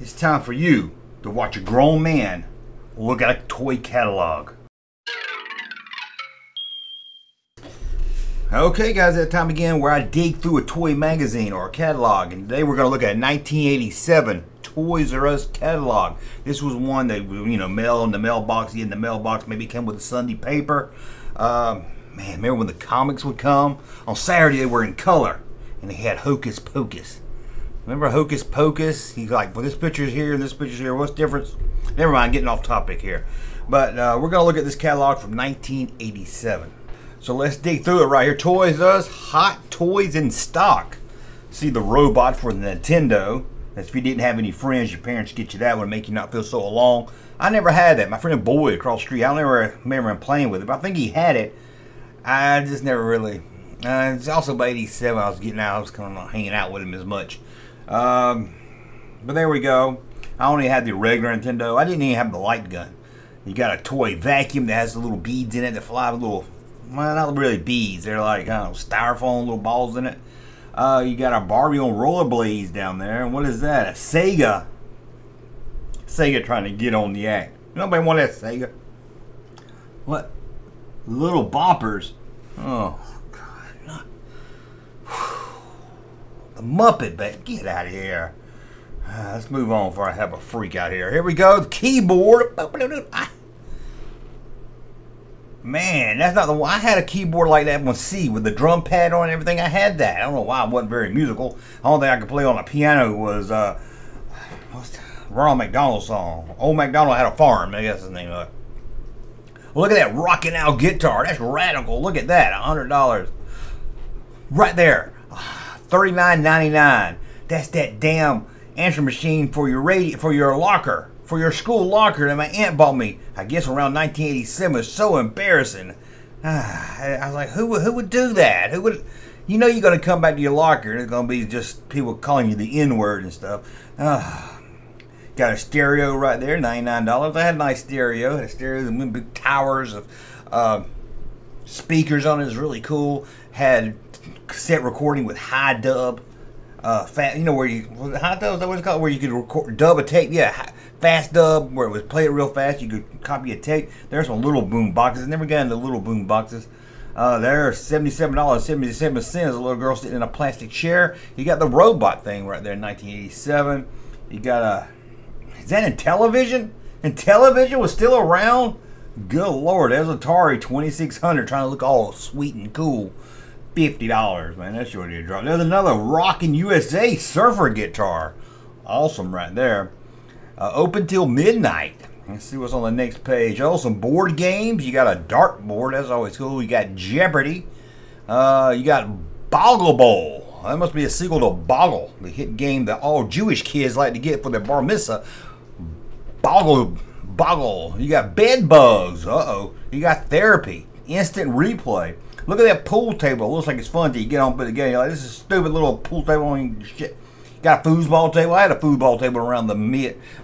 It's time for you to watch a grown man look at a toy catalog. Okay guys, that time again where I dig through a toy magazine or a catalog, and today we're going to look at a 1987 Toys R Us catalog. This was one that, you know, mail in the mailbox, you get in the mailbox, maybe it came with a Sunday paper. Man, remember when the comics would come? On Saturday they were in color, and they had Hocus Pocus. Remember Hocus Pocus? He's like, well, this picture's here, this picture's here. What's the difference? Never mind, getting off topic here. But we're going to look at this catalog from 1987. So let's dig through it right here. Toys R Us, hot toys in stock. See the robot for the Nintendo. That's if you didn't have any friends, your parents get you that one, make you not feel so alone. I never had that. My friend Boyd across the street, I don't ever remember him playing with it, but I think he had it. I just never really. It's also by 87, I was getting out, I was kind of hanging out with him as much. But there we go. I only had the regular Nintendo. I didn't even have the light gun. You got a toy vacuum that has the little beads in it that fly with little, well, not really beads. They're like, I don't know, styrofoam, little balls in it. You got a Barbie on rollerblades down there. And what is that? A Sega. Sega trying to get on the act. Nobody want that Sega. What? Little boppers. Oh, God. Not. The Muppet Babies. Get out of here. Let's move on before I have a freak out here. Here we go. The keyboard. Man, that's not the one. I had a keyboard like that one C with the drum pad on and everything. I had that. I don't know why I wasn't very musical. The only thing I could play on a piano was Ronald McDonald's song. Old MacDonald Had a Farm. I guess that's the name of it. Look at that rocking out guitar. That's radical. Look at that. $100. Right there. $39.99. That's that damn answer machine for your radio, for your locker, for your school locker that my aunt bought me. I guess around 1987. It was so embarrassing. I was like, who would do that? Who would? You know, you're gonna come back to your locker and it's gonna be just people calling you the N-word and stuff. Got a stereo right there, $99. I had a nice stereo. Had a stereo with big towers of speakers on it. It was really cool. Had cassette recording with high dub. You know where you, was it high dub? Is that what it's called? Where you could record, dub a tape. Yeah, fast dub, where it was play it real fast. You could copy a tape. There's some little boom boxes. I never got into little boom boxes. There, $77.77. A little girl sitting in a plastic chair. You got the robot thing right there in 1987. You got a. Is that Intellivision? Intellivision was still around? Good Lord, there's Atari 2600 trying to look all sweet and cool. $50, man, that's your idea drop. There's another Rockin' USA surfer guitar. Awesome right there. Open till midnight. Let's see what's on the next page. Oh, some board games. You got a dartboard, that's always cool. You got Jeopardy. You got Boggle Bowl. That must be a sequel to Boggle, the hit game that all Jewish kids like to get for their bar mitzvah. Boggle. You got bed bugs. Uh-oh. You got therapy. Instant replay. Look at that pool table. It looks like it's fun till you get on with the game. You're like, this is a stupid little pool table and shit. Got a foosball table. I had a foosball table around the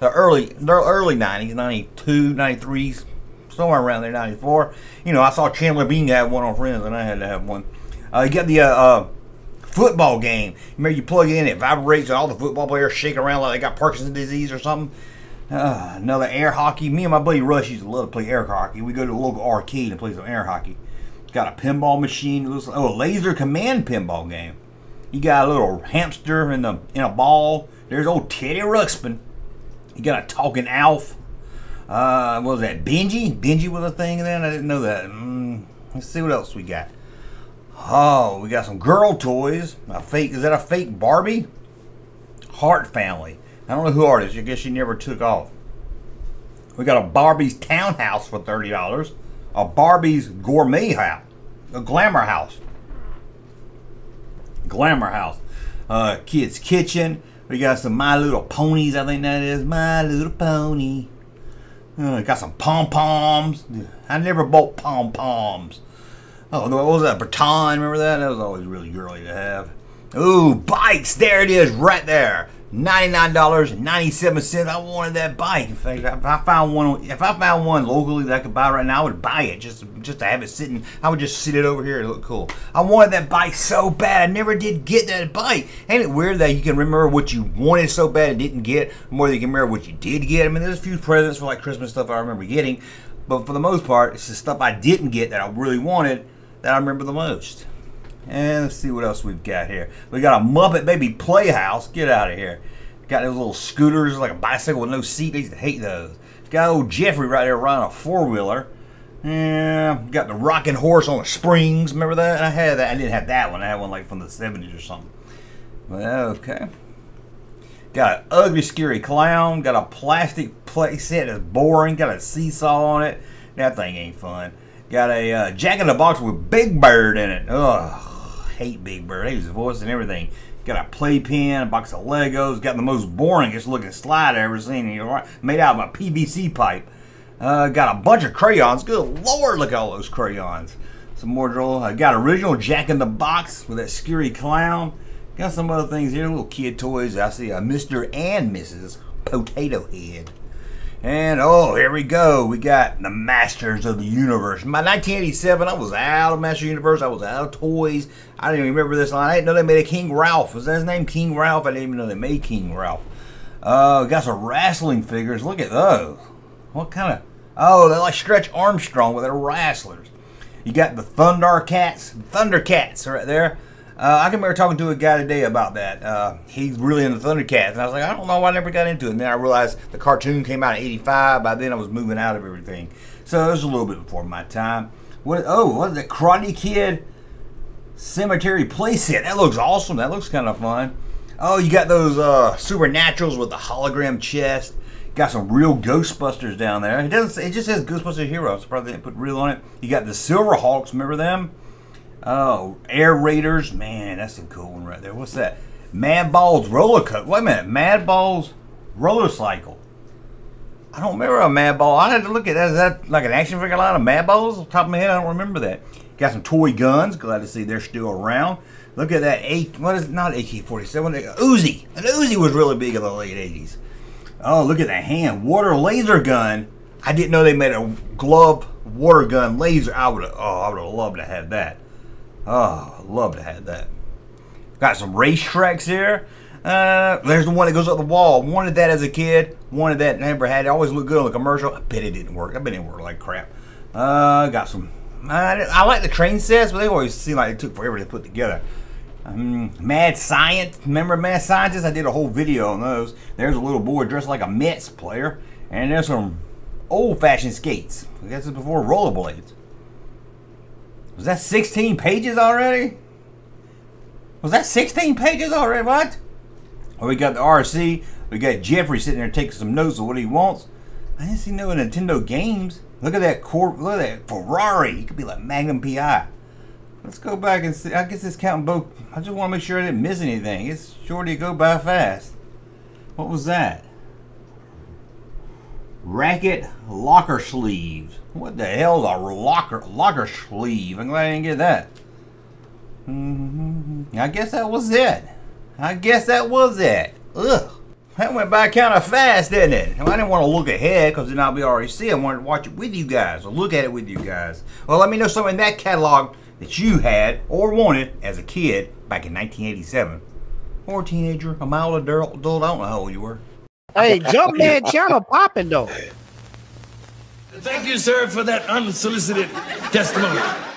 early 90s, 92, 93, somewhere around there, 94. You know, I saw Chandler Bing have one on Friends, and I had to have one. You got the football game. Remember, you plug in, it vibrates, and all the football players shake around like they got Parkinson's disease or something. Another air hockey. Me and my buddy Rush used to love to play air hockey. We go to the local arcade and play some air hockey. Got a pinball machine. Oh, a laser command pinball game. You got a little hamster in a ball. There's old Teddy Ruxpin. You got a talking Alf. What was that? Bingie? Bingie was a thing then? I didn't know that. Let's see what else we got. Oh, we got some girl toys. A fake. Is that a fake Barbie? Heart Family. I don't know who artist. I guess she never took off. We got a Barbie's townhouse for $30. A Barbie's gourmet house. A glamour house. Glamour house. Kids kitchen. We got some My Little Ponies. I think that is My Little Pony. Got some pom poms. I never bought pom poms. Oh, what was that? Baton, remember that? That was always really girly to have. Ooh, bikes! There it is, right there. $99.97. I wanted that bike. In fact, if I found one locally that I could buy right now, I would buy it just to have it sitting. I would just sit it over here and look cool. I wanted that bike so bad. I never did get that bike. Ain't it weird that you can remember what you wanted so bad and didn't get, more than you can remember what you did get? I mean, there's a few presents for like Christmas stuff I remember getting, but for the most part, it's the stuff I didn't get that I really wanted that I remember the most. And let's see what else we've got here. We got a Muppet Baby Playhouse. Get out of here. Got those little scooters, like a bicycle with no seat. I used to hate those. Got old Jeffrey right there riding a four-wheeler. Yeah, got the rocking horse on the springs. Remember that? I had that. I didn't have that one. I had one like from the 70s or something. But okay. Got an ugly, scary clown. Got a plastic play set that's boring. Got a seesaw on it. That thing ain't fun. Got a Jack in the Box with Big Bird in it. Ugh. Hate Big Bird. He was the voice and everything. Got a playpen, a box of Legos. Got the most boringest looking slide I ever seen. Made out of a PVC pipe. Got a bunch of crayons. Good Lord, look at all those crayons. Some more drill. Got original Jack in the Box with that scary clown. Got some other things here. Little kid toys. I see a Mr. and Mrs. Potato Head. And oh, here we go. We got the Masters of the Universe. In 1987, I was out of Masters of the Universe. I was out of toys. I didn't even remember this line. I didn't know they made a King Ralph. Was that his name? King Ralph? I didn't even know they made King Ralph. Got some wrestling figures. Look at those. What kind of... Oh, they're like Stretch Armstrong with their wrestlers. You got the Thundercats. Thundercats right there. I can remember talking to a guy today about that. He's really into Thundercats. And I was like, I don't know why I never got into it. And then I realized the cartoon came out in 85. By then I was moving out of everything. So it was a little bit before my time. What is that? Karate Kid Cemetery Playset. That looks awesome. That looks kind of fun. Oh, you got those Supernaturals with the hologram chest. Got some real Ghostbusters down there. It just says Ghostbusters Heroes. So probably didn't put real on it. You got the Silver Hawks. Remember them? Oh, Air Raiders. Man, that's a cool one right there. What's that? Mad Balls Roller Coaster. Wait a minute. Mad Balls Roller Cycle. I don't remember a Mad Ball. I had to look at that. Is that like an action figure line of Mad Balls? Off the top of my head, I don't remember that. Got some toy guns. Glad to see they're still around. Look at that. What is it? Not AK-47. Uzi. An Uzi was really big in the late 80s. Oh, look at that hand. Water laser gun. I didn't know they made a glove water gun laser. I would have loved to have that. Oh, I'd love to have that. Got some racetracks here. There's the one that goes up the wall. Wanted that as a kid. Wanted that, never had it. Always looked good on the commercial. I bet it didn't work. I bet it worked like crap. Got some. I like the train sets, but they always seem like it took forever to put together. Mad Science. Remember Mad Scientists? I did a whole video on those. There's a little boy dressed like a Mets player. And there's some old-fashioned skates. I guess it's before rollerblades. Was that 16 pages already? Was that 16 pages already? What? Well, we got the RC. We got Jeffrey sitting there taking some notes of what he wants. I didn't see no Nintendo games. Look at that look at that Ferrari. He could be like Magnum PI. Let's go back and see. I guess it's counting both. I just want to make sure I didn't miss anything. It's sure to go by fast. What was that? Racket locker sleeves. What the hell's a locker sleeve? I'm glad I didn't get that. I guess that was it. Ugh. That went by kind of fast, didn't it? Well, I didn't want to look ahead because then I'll be already seeing. I wanted to watch it with you guys or look at it with you guys. Well, let me know something in that catalog that you had or wanted as a kid back in 1987. Or a teenager, a mild adult, I don't know how old you were. Hey, Jumpman channel popping though. Thank you, sir, for that unsolicited testimony.